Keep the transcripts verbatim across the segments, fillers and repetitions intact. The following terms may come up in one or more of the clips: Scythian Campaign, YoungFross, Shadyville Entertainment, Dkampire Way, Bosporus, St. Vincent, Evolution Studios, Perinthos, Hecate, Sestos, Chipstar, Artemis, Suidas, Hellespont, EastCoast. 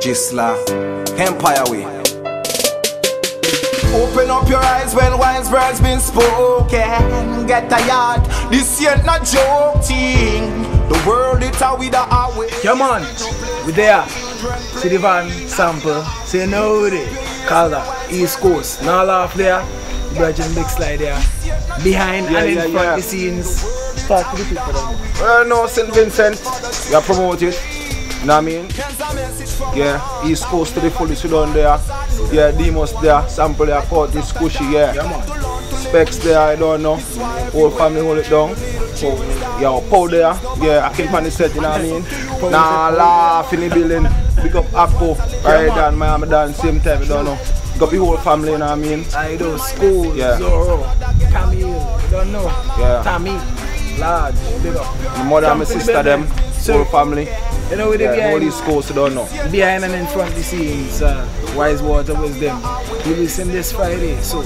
Gisla, Empire Way. Open up your eyes when wise words been spoken. Get tired, this ain't no joking. The world is a with our way. Come on, we there. See the van, sample, say no with it. Color, East Coast, now laugh there. Bridging big slide there. Behind yeah, and yeah, in front yeah. the scenes. Talk to the people. Uh, no, Saint Vincent, you are promoted. You know what I mean? Yeah, East Coast to the fullest down there. Yeah, Demos there, sample there, Curtis, Cushy, yeah. yeah Specs there, I don't know. Whole family hold it down. So, yeah, Pow there, yeah, I keep on the set, you know what I mean? Nah, laugh in the building. Pick up Afro, right down, Miami down, same time, you don't know. Pick up the whole family, you know what I mean? I do, School, yeah. Zorro, Camille, you don't know. Yeah. Tommy, Large, big up. My mother and my sister, them, whole family. You know with the yeah, behind, coast, don't know. behind and in front the scenes, uh, wise words with them. We listen this Friday, so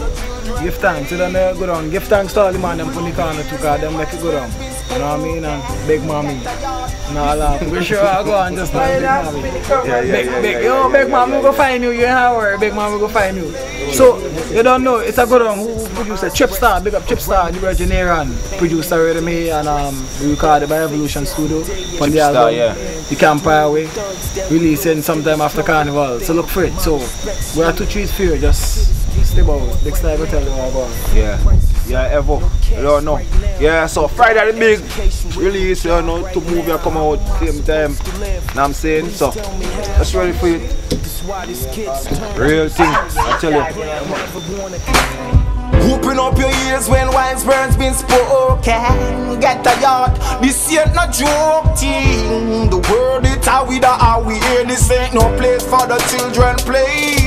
give thanks. You don't know, go down. Give thanks to all the man them from the corner to card them make it go down. You know what I mean? And big mommy. No laugh. We sure I'll go and just big mommy. Yeah, yeah, big, yeah, big, yeah, yeah, yo, yeah, big yeah, mommy yeah, yeah. go find you. You ain't worry. Big mommy go find you. So you don't know. It's a go down. Who produced it? Chipstar. Big up Chipstar. The Virginian producer already me and um we recorded by Evolution Studios. Chipstar, yeah. Dkampire Way, releasing sometime after Carnival, so look for it. So, we are two trees for you, just stay about it. Next time we tell you all about it. Yeah, yeah, Evo, you don't know. Yeah, so Friday the big release, you know, two movies come out same time. Know what I'm saying? So, that's ready for you. Real thing, I tell you. Open up your ears when wise words been spoken. Get tired, this ain't no joking. The world is how we are we here. This ain't no place for the children play.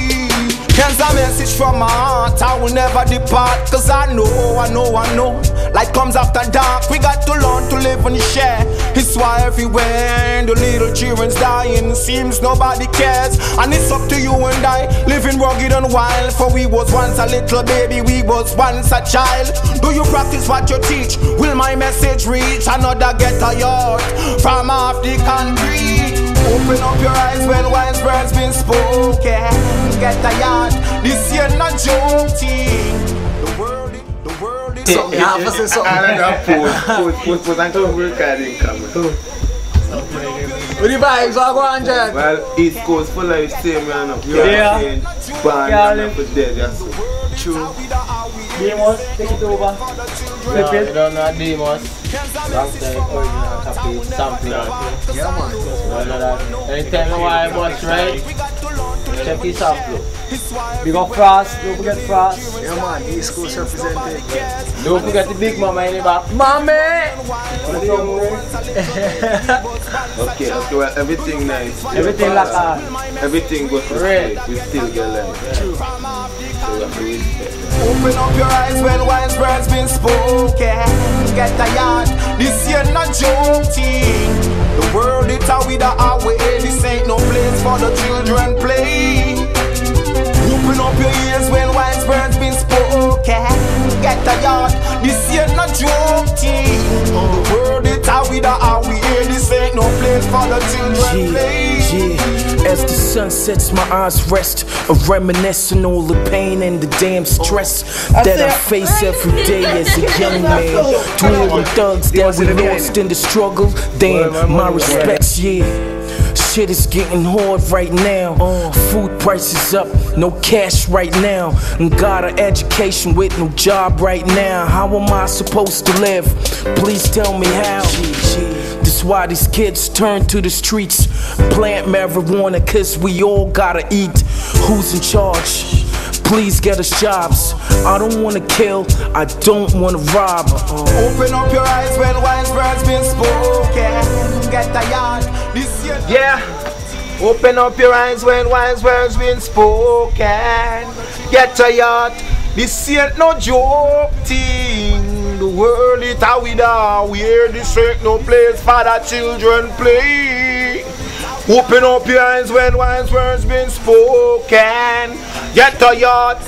Here's a message from my heart, I will never depart. Cause I know, I know, I know life comes after dark. We got to learn to live and share. It's why everywhere the little children's dying. Seems nobody cares. And it's up to you and I, living rugged and wild. For we was once a little baby, we was once a child. Do you practice what you teach? Will my message reach another ghetto yard from half the country? Open up your eyes when wise words been spoken. Get tired, this year not joking. Yeah, I say something. I don't know. Put, put, put, put. I don't work at it. What the vibes? What going on, Jack? Well, East Coast for life, same man. Up. You yeah. Know what I'm saying? Band and put there, that's so. True. Demos, take it over. Flip it. You don't know Demos. Long time, original copy, sample. Yeah, man. You know that. Anytime you want a bus, right? Check this out, bro. Big up Frost, don't forget Frost. Yeah, man, East Coast represented. Don't forget the big mama in the back. Mommy! Okay, okay, well, everything nice. Everything like that. Everything goes to red. We still get like that. True. Open up your eyes when wise words been spoken. Get tired, this year not joking. The world is how we that our way. This ain't no place for the children play. Open up your ears when wise words been spoken. Get tired, this ain't no joking. The world is how we that our way. This ain't no place for the children play. Yeah, as the sun sets, my eyes rest, a reminiscing all the pain and the damn stress that I face every day as a young man. Dueling thugs that we lost in the struggle. Damn, my respects, yeah. Shit is getting hard right now. Uh, food prices up, no cash right now. And got an education with no job right now. How am I supposed to live? Please tell me how. That's why these kids turn to the streets. Plant marijuana, cause we all gotta eat. Who's in charge? Please get us jobs. I don't wanna kill, I don't wanna rob. Open up your eyes when wise words been spoken. Get tired, this year. Yeah, open up your eyes when wise words been spoken. Get tired, this ain't no joke thing. The world is how we are. We hear this ain't no place for the children play. Open up your eyes when wise words been spoken. Get tired,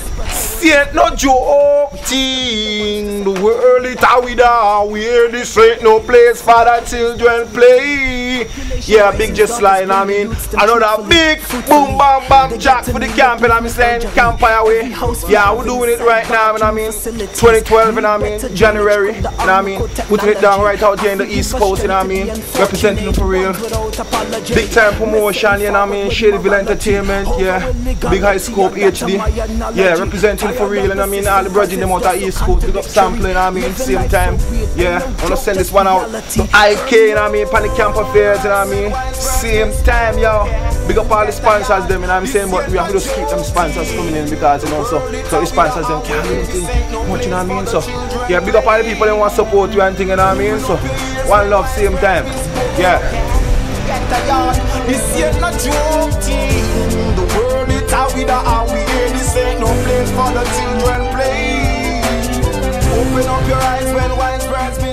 ain't no joke thing. The world is how we are. We hear this ain't no place for the children play. see? Yeah, big just like, you know what I mean? Another big boom bam bam jack for the camping, I'm saying, Dkampire Way. Yeah, we're doing it right now, you know what I mean? twenty twelve, you know what I mean? January, you know what I mean? Putting it down right out here in the East Coast, you know what I mean? Representing for real. Big time promotion, you know what I mean? Shadyville Entertainment, yeah. Big High Scope H D. Yeah, representing for real, you know what I mean? All the brothers them out of East Coast, big up sampling, you know what I mean? Same time, yeah. I'm gonna send this one out to I K, you know what I mean? Panic Camp Affairs, you know what I mean? Same time, y'all. Big up all the sponsors, them, you know what I'm saying? But we have to just keep them sponsors coming in because, you know, so, so the sponsors, them can't do anything much, you know what I mean? So, yeah, big up all the people that want to support you and thing, you know what I mean? So, one love, same time. Yeah. This ain't no joke thing. The world is how we are, we here. This ain't no place for the children play. Open up your eyes when wine spreads.